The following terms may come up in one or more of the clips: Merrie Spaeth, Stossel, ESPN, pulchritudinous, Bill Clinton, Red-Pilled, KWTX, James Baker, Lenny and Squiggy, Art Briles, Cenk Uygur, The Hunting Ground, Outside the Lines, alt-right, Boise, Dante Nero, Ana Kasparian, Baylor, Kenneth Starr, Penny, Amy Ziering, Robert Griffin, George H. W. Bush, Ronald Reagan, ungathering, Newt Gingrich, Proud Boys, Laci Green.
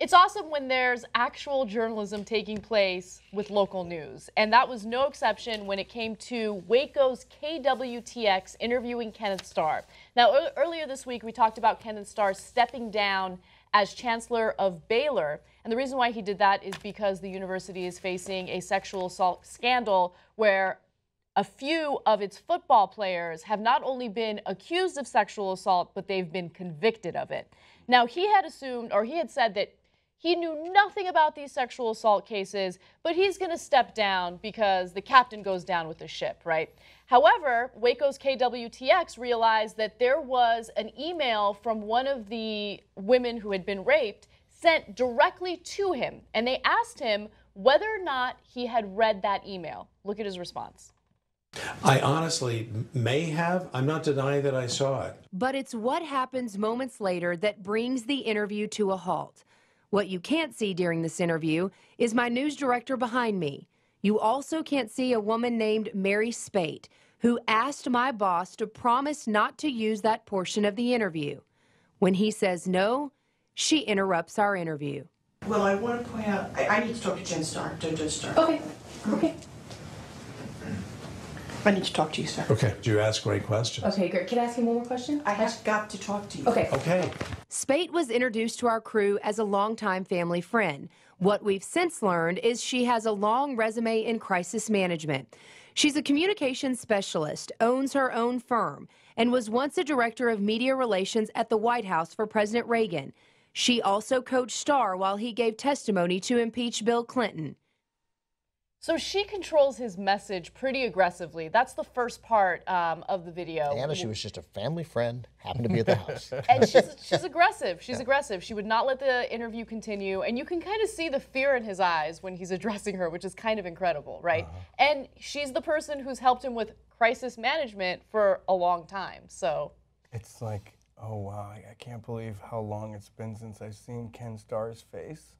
It's awesome when there's actual journalism taking place with local news, and that was no exception when it came to Waco's KWTX interviewing Kenneth Starr. Now, earlier this week, we talked about Kenneth Starr stepping down as chancellor of Baylor, and the reason why he did that is because the university is facing a sexual assault scandal where a few of its football players have not only been accused of sexual assault, but they've been convicted of it. Now, he had assumed, or he had said that he knew nothing about these sexual assault cases, but he's going to step down because the captain goes down with the ship, right? However, Waco's KWTX realized that there was an email from one of the women who had been raped sent directly to him, and they asked him whether or not he had read that email. Look at his response. I honestly may have. I'm not denying that I saw it. But it's what happens moments later that brings the interview to a halt. What you can't see during this interview is my news director behind me. You also can't see a woman named Merrie Spaeth, who asked my boss to promise not to use that portion of the interview. When he says no, she interrupts our interview. Well, I want to point out, I need to talk to Jen Starr, to Judge Starr. Okay, okay. I need to talk to you, sir. Okay. You ask great questions. Okay, great. Can I ask you one more question? I have got to talk to you. Okay. Okay. Spaeth was introduced to our crew as a longtime family friend. What we've since learned is she has a long resume in crisis management. She's a communications specialist, owns her own firm, and was once a director of media relations at the White House for President Reagan. She also coached Starr while he gave testimony to impeach Bill Clinton. So she controls his message pretty aggressively. That's the first part of the video. Anna, she was just a family friend, happened to be at the house. And she's aggressive. She's aggressive. She would not let the interview continue. And you can kind of see the fear in his eyes when he's addressing her, which is kind of incredible, right? And she's the person who's helped him with crisis management for a long time. So it's like, oh, wow, I can't believe how long it's been since I've seen Ken Starr's face.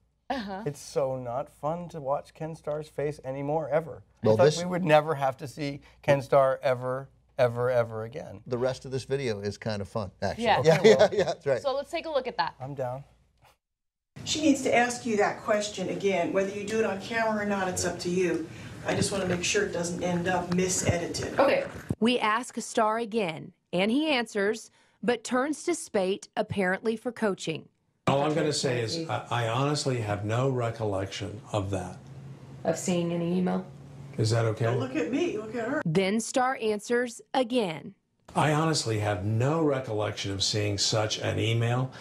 It's so not fun to watch Ken Starr's face anymore, ever. Well, I thought we would never have to see Ken Starr ever, ever, ever again. The rest of this video is kind of fun, actually. Yeah, okay, yeah, that's right. So let's take a look at that. I'm down. She needs to ask you that question again. Whether you do it on camera or not, it's up to you. I just want to make sure it doesn't end up misedited. Okay. We ask Starr again, and he answers, but turns to Spaeth apparently for coaching. All I'm going to say is I honestly have no recollection of that. Of seeing any email? Is that okay? Don't look at me. Look at her. Then Starr answers again. I honestly have no recollection of seeing such an email,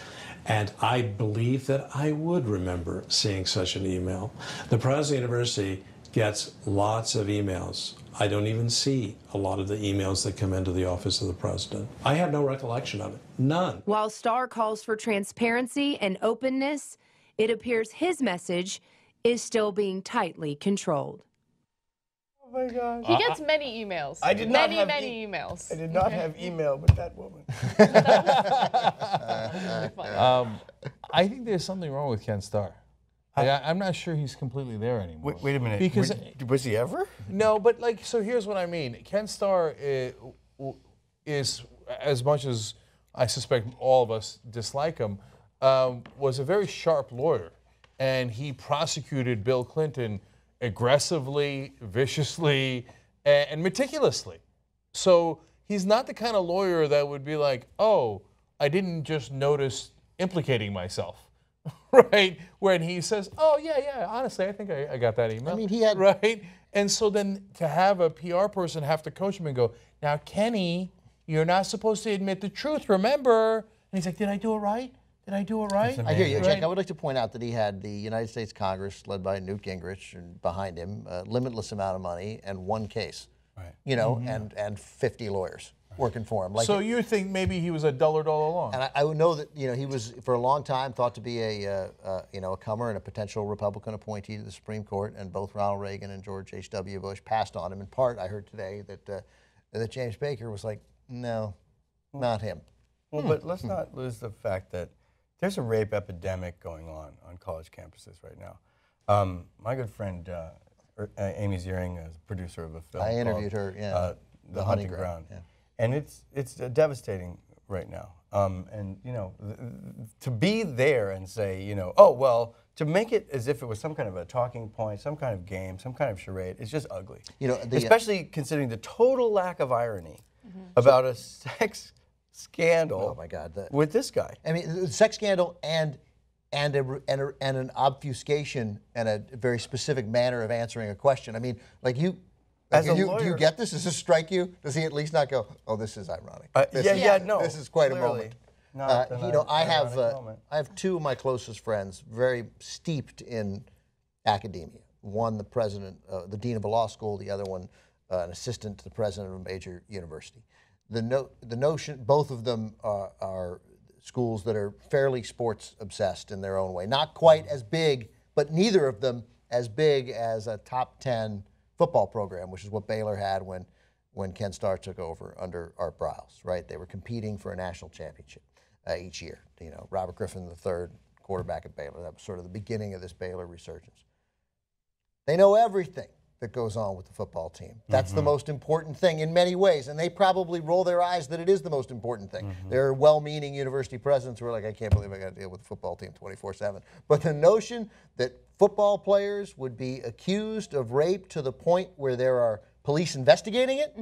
and I believe that I would remember seeing such an email. The President of the University gets lots of emails. I don't even see a lot of the emails that come into the office of the president. I have no recollection of it. None. While Starr calls for transparency and openness, it appears his message is still being tightly controlled. Oh, my gosh. He gets many emails. I did not have many emails. I did not have email with that woman. I think there's something wrong with Ken Starr. Like, I'm not sure he's completely there anymore. Wait a minute. Because was he ever? No, but like, so here's what I mean. Ken Starr is, as much as I suspect all of us dislike him, was a very sharp lawyer, and he prosecuted Bill Clinton aggressively, viciously, and meticulously. So he's not the kind of lawyer that would be like, oh, I didn't just notice implicating myself. Right, when he says, oh, yeah, honestly, I think I got that email. I mean, he had... Right? And so then to have a PR person have to coach him and go, now, Kenny, you're not supposed to admit the truth, remember? And he's like, did I do it right? Did I do it right? I hear you, right? Jack, I would like to point out that he had the United States Congress, led by Newt Gingrich, and behind him, a limitless amount of money and one case, right? You know, and 50 lawyers working for him. Like, so you think maybe he was a dullard all along? And I know that, you know, he was for a long time thought to be a comer and a potential Republican appointee to the Supreme Court, and both Ronald Reagan and George H. W. Bush passed on him. In part, I heard today that that James Baker was like, no, not him. Well, but let's not lose the fact that there's a rape epidemic going on college campuses right now. My good friend Amy Ziering is a producer of a film. I interviewed her. Yeah, The Hunting Ground. Yeah. And it's devastating right now. And, you know, to be there and say, you know, oh, well, to make it as if it was some kind of a talking point, some kind of game, some kind of charade, it's just ugly. You know, especially considering the total lack of irony about a sex scandal. Oh my God! With this guy. I mean, sex scandal and an obfuscation and a very specific manner of answering a question. I mean, like you. Like, do you get this? Does this strike you? Does he at least not go, oh, this is ironic? No. This is quite a moment. You know, I have two of my closest friends very steeped in academia. One, the president, the dean of a law school. The other one, an assistant to the president of a major university. The notion, both of them are schools that are fairly sports obsessed in their own way. Not quite as big, but neither of them as big as a top 10 football program, which is what Baylor had when Ken Starr took over under Art Briles, right? They were competing for a national championship each year. You know, Robert Griffin III, quarterback at Baylor. That was sort of the beginning of this Baylor resurgence. They know everything that goes on with the football team. That's the most important thing in many ways, and they probably roll their eyes that it is the most important thing. There are well-meaning university presidents who are like, I can't believe I got to deal with the football team 24/7. But the notion that football players would be accused of rape to the point where there are police investigating it,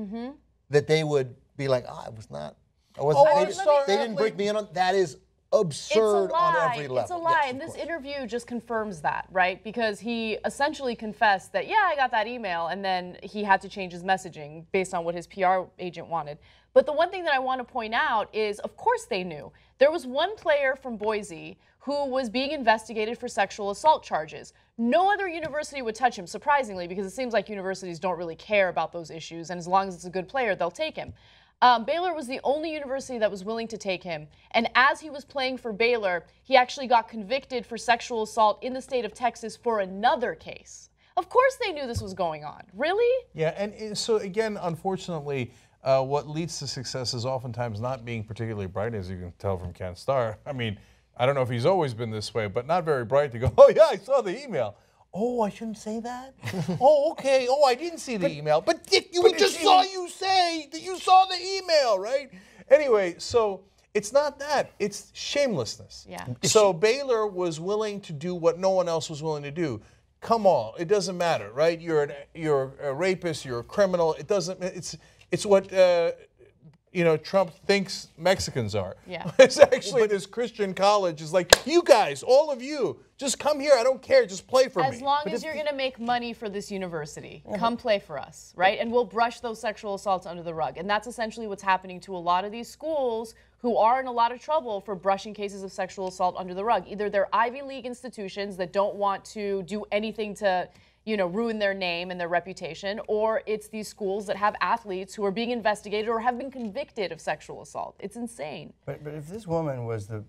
that they would be like, oh, I was not, I wasn't, they didn't bring me in on, that is absurd on every level. It's a lie, yes, and this interview just confirms that, right? Because he essentially confessed that, yeah, I got that email, and then he had to change his messaging based on what his PR agent wanted. But the one thing that I want to point out is, of course they knew. There was one player from Boise who was being investigated for sexual assault charges. No other university would touch him, surprisingly, because it seems like universities don't really care about those issues, and as long as it's a good player, they'll take him. Baylor was the only university that was willing to take him, and as he was playing for Baylor, he actually got convicted for sexual assault in the state of Texas for another case. Of course they knew this was going on. Really? Yeah, and so again, unfortunately, what leads to success is oftentimes not being particularly bright, as you can tell from Ken Starr. I mean, I don't know if he's always been this way, but not very bright to go, oh yeah, I saw the email. Oh, I shouldn't say that? Oh, okay. Oh, I didn't see the email. But Dick, we just saw you say that you saw the email, right? Anyway, so it's not that. It's shamelessness. Yeah. So Baylor was willing to do what no one else was willing to do. Come on, it doesn't matter, right? You're a rapist, you're a criminal. It doesn't, it's what you know, Trump thinks Mexicans are. Yeah. It's actually this Christian college is like, you guys, all of you, just come here. I don't care. Just play for me. As long as you're going to make money for this university, come play for us, right? And we'll brush those sexual assaults under the rug. And that's essentially what's happening to a lot of these schools who are in a lot of trouble for brushing cases of sexual assault under the rug. Either they're Ivy League institutions that don't want to do anything to, you know, ruin their name and their reputation, or it's these schools that have athletes who are being investigated or have been convicted of sexual assault. It's insane. But if this woman was the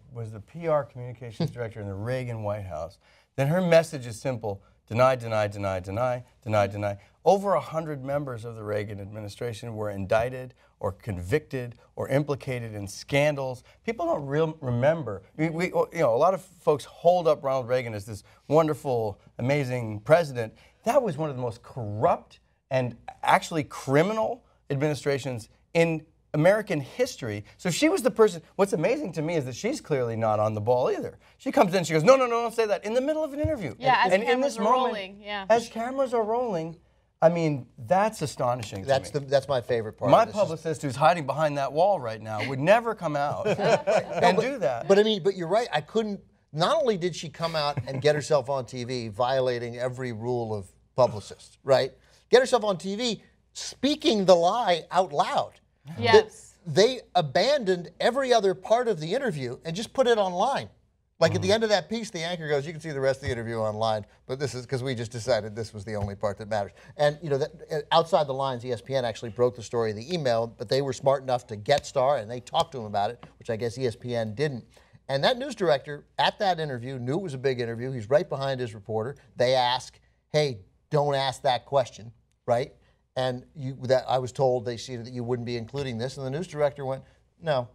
PR communications director in the Reagan White House, then her message is simple: deny, deny, deny, deny, deny, deny. Over 100 members of the Reagan administration were indicted or convicted or implicated in scandals. People don't remember. You know, a lot of folks hold up Ronald Reagan as this wonderful, amazing president. That was one of the most corrupt and actually criminal administrations in American history. So she was the person. What's amazing to me is that she's clearly not on the ball either. She comes in, she goes, no, no, no, don't say that, in the middle of an interview. Yeah, and in this moment, as cameras are rolling, I mean, that's astonishing to me. That's my favorite part. My publicist, who's hiding behind that wall right now, would never come out and do that. But I mean, but you're right. I couldn't. Not only did she come out and get herself on TV, violating every rule of publicists, right? Get herself on TV, speaking the lie out loud. Yes. They abandoned every other part of the interview and just put it online. Like at the end of that piece, the anchor goes, you can see the rest of the interview online, but this is because we just decided this was the only part that matters. And, you know, Outside the Lines, ESPN actually broke the story of the email, but they were smart enough to get Starr, and they talked to him about it, which I guess ESPN didn't. And that news director at that interview knew it was a big interview. He's right behind his reporter. They ask, hey, don't ask that question, right? And I was told they said that you wouldn't be including this. And the news director went, no,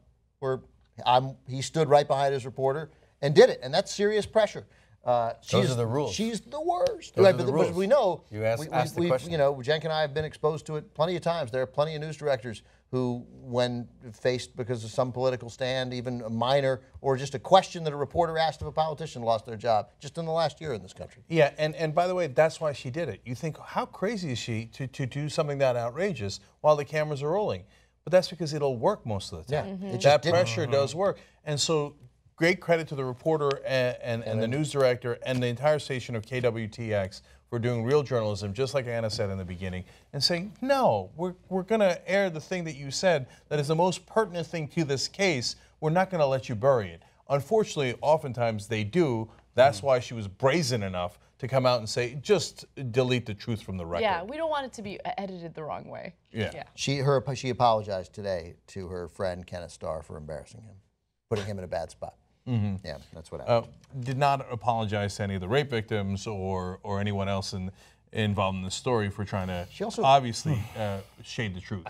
he stood right behind his reporter and did it, and that's serious pressure. Those are the rules. She's the worst. Those right, are the rules. We know. You asked the question. You know, Jenk and I have been exposed to it plenty of times. There are plenty of news directors who, when faced because of some political stand, even a minor or just a question that a reporter asked of a politician, lost their job just in the last year in this country. Yeah, and by the way, that's why she did it. You think, how crazy is she to do something that outrageous while the cameras are rolling? But that's because it'll work most of the time. Yeah, that pressure does work. And so great credit to the reporter and the news director and the entire station of KWTX for doing real journalism, just like Anna said in the beginning, and saying, no, we're going to air the thing that you said that is the most pertinent thing to this case. We're not going to let you bury it. Unfortunately, oftentimes they do. That's why she was brazen enough to come out and say, just delete the truth from the record. Yeah, we don't want it to be edited the wrong way. Yeah. She apologized today to her friend Kenneth Starr for embarrassing him, putting him in a bad spot. Mm-hmm. Yeah, that's what happened. Did not apologize to any of the rape victims or anyone else involved in the story for trying to obviously shade the truth.